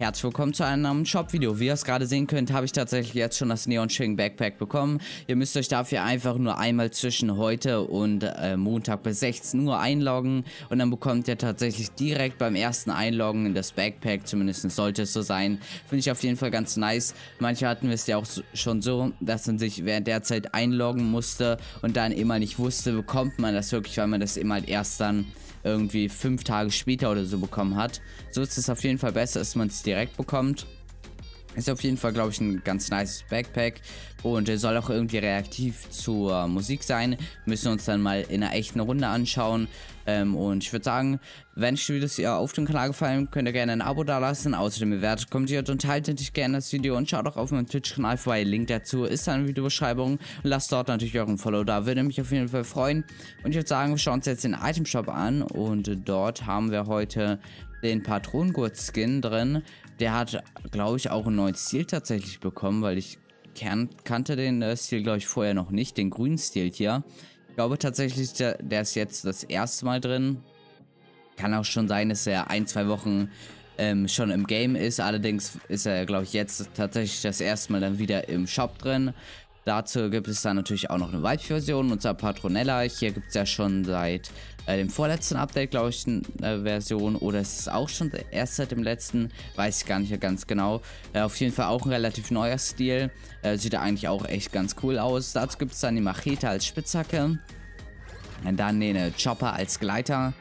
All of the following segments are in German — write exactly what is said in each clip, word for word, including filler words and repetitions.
Herzlich willkommen zu einem neuen Shop-Video. Wie ihr es gerade sehen könnt, habe ich tatsächlich jetzt schon das Neonschwingen Backpack bekommen. Ihr müsst euch dafür einfach nur einmal zwischen heute und äh, Montag bis sechzehn Uhr einloggen. Und dann bekommt ihr tatsächlich direkt beim ersten Einloggen in das Backpack, zumindest sollte es so sein. Finde ich auf jeden Fall ganz nice. Manche hatten es ja auch so, schon so, dass man sich während der Zeit einloggen musste und dann immer nicht wusste, bekommt man das wirklich, weil man das immer halt erst dann irgendwie fünf Tage später oder so bekommen hat. So ist es auf jeden Fall besser, dass man es direkt bekommt. Ist auf jeden Fall, glaube ich, ein ganz nices Backpack und soll auch irgendwie reaktiv zur Musik sein. Müssen uns dann mal in einer echten Runde anschauen. Ähm, und ich würde sagen, wenn euch die Videos hier auf dem Kanal gefallen, könnt ihr gerne ein Abo dalassen. Außerdem bewertet, kommentiert und teilt natürlich gerne das Video und schaut auch auf meinem Twitch-Kanal vorbei. Link dazu ist dann in der Videobeschreibung und lasst dort natürlich euren Follow da. Würde mich auf jeden Fall freuen. Und ich würde sagen, wir schauen uns jetzt den Itemshop an und dort haben wir heute den Patronengurt-Skin drin. Der hat, glaube ich, auch einen neuen Stil tatsächlich bekommen, weil ich kan kannte den äh, Stil, glaube ich, vorher noch nicht, den grünen Stil hier. Ich glaube tatsächlich, der, der ist jetzt das erste Mal drin. Kann auch schon sein, dass er ein, zwei Wochen ähm, schon im Game ist. Allerdings ist er, glaube ich, jetzt tatsächlich das erste Mal dann wieder im Shop drin. Dazu gibt es dann natürlich auch noch eine weibliche Version, unser Patronella. Hier gibt es ja schon seit äh, dem vorletzten Update, glaube ich, eine äh, Version. Oder ist es auch schon erst seit dem letzten? Weiß ich gar nicht ganz genau. Äh, auf jeden Fall auch ein relativ neuer Stil. Äh, sieht eigentlich auch echt ganz cool aus. Dazu gibt es dann die Machete als Spitzhacke. Und dann den äh, Chopper als Gleiter.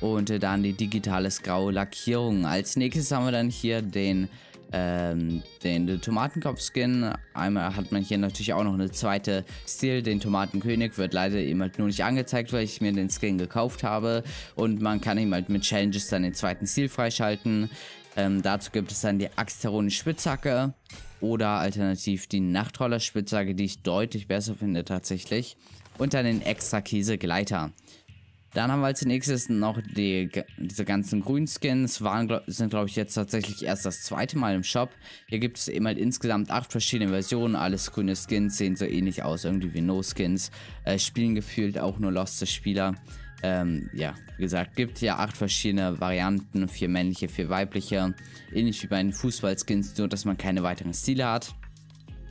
Und äh, dann die digitale graue Lackierung. Als nächstes haben wir dann hier den... Ähm, den, den Tomatenkopf-Skin. Einmal hat man hier natürlich auch noch eine zweite Stil, den Tomatenkönig, wird leider eben halt nur nicht angezeigt, weil ich mir den Skin gekauft habe, und man kann ihm halt mit Challenges dann den zweiten Stil freischalten. Ähm, dazu gibt es dann die Axterone-Spitzhacke oder alternativ die Nachtroller-Spitzhacke, die ich deutlich besser finde tatsächlich, und dann den extra Käse-Gleiter. Dann haben wir als nächstes noch die, diese ganzen grünen Skins, waren, sind glaube ich jetzt tatsächlich erst das zweite Mal im Shop. Hier gibt es eben halt insgesamt acht verschiedene Versionen, alles grüne Skins, sehen so ähnlich aus, irgendwie wie No-Skins, äh, spielen gefühlt auch nur Lost-Spieler. Ähm, ja, wie gesagt, gibt ja acht verschiedene Varianten, vier männliche, vier weibliche, ähnlich wie bei den Fußball-Skins, nur dass man keine weiteren Stile hat.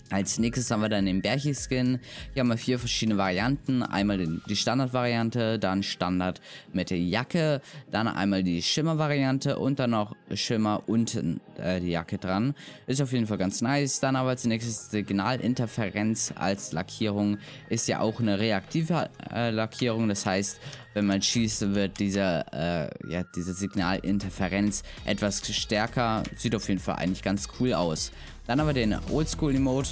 Als nächstes haben wir dann den Berchieskin. Hier haben wir vier verschiedene Varianten. Einmal die Standard-Variante, dann Standard mit der Jacke, dann einmal die Schimmer-Variante und dann noch Schimmer unten äh, die Jacke dran. Ist auf jeden Fall ganz nice. Dann aber als nächstes Signalinterferenz als Lackierung. Ist ja auch eine reaktive äh, Lackierung, das heißt, wenn man schießt, wird diese, äh, ja, diese Signalinterferenz etwas stärker. Sieht auf jeden Fall eigentlich ganz cool aus. Dann haben wir den Oldschool-Emote.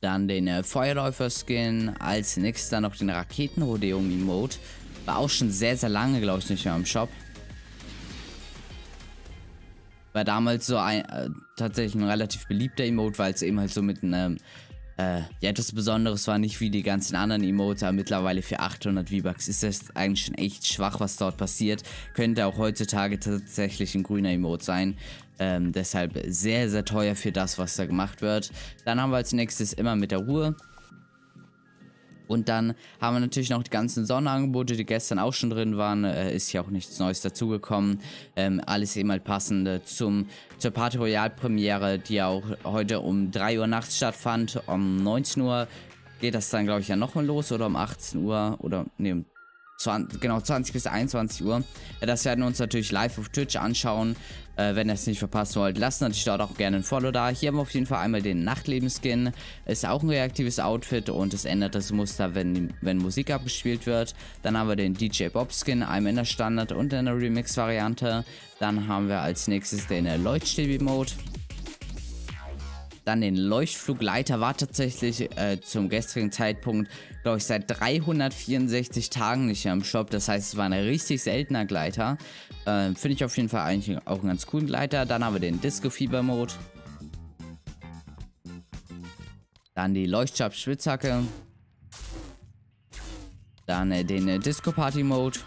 Dann den äh, Feuerläufer-Skin. Als nächstes dann noch den Raketen-Rodeo-Emote. War auch schon sehr, sehr lange, glaube ich, nicht mehr im Shop. War damals so ein, äh, tatsächlich ein relativ beliebter Emote, weil es eben halt so mit einem... Äh, ja, etwas Besonderes war, nicht wie die ganzen anderen Emotes, aber mittlerweile für achthundert V-Bucks ist das eigentlich schon echt schwach, was dort passiert. Könnte auch heutzutage tatsächlich ein grüner Emote sein. Ähm, deshalb sehr, sehr teuer für das, was da gemacht wird. Dann haben wir als nächstes immer mit der Ruhe. Und dann haben wir natürlich noch die ganzen Sonderangebote, die gestern auch schon drin waren. Äh, ist ja auch nichts Neues dazugekommen. Ähm, alles eben halt passende zum, zur Party Royale Premiere, die ja auch heute um drei Uhr nachts stattfand. Um neunzehn Uhr geht das dann, glaube ich, ja nochmal los. Oder um achtzehn Uhr. Oder, nee, um zwanzig, genau, zwanzig bis einundzwanzig Uhr. Das werden wir uns natürlich live auf Twitch anschauen. Äh, wenn ihr es nicht verpassen wollt, lasst natürlich dort auch gerne ein Follow da. Hier haben wir auf jeden Fall einmal den Nachtlebenskin. Ist auch ein reaktives Outfit und es ändert das Muster, wenn, wenn Musik abgespielt wird. Dann haben wir den D J Bob Skin, einmal in der Standard- und in der Remix-Variante. Dann haben wir als nächstes den Leuchtflug-Modus. Dann den Leuchtflugleiter, war tatsächlich äh, zum gestrigen Zeitpunkt, glaube ich, seit dreihundertvierundsechzig Tagen nicht mehr im Shop. Das heißt, es war ein richtig seltener Gleiter. Äh, Finde ich auf jeden Fall eigentlich auch einen ganz coolen Gleiter. Dann haben wir den Disco-Fieber-Mode. Dann die Leuchtschab-Spitzhacke. Dann äh, den äh, Disco-Party-Mode.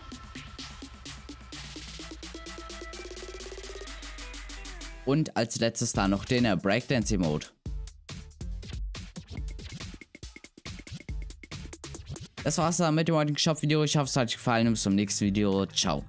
Und als letztes da noch den Breakdance-Emote. Das war's dann mit dem heutigen Shop-Video. Ich hoffe, es hat euch gefallen und bis zum nächsten Video. Ciao.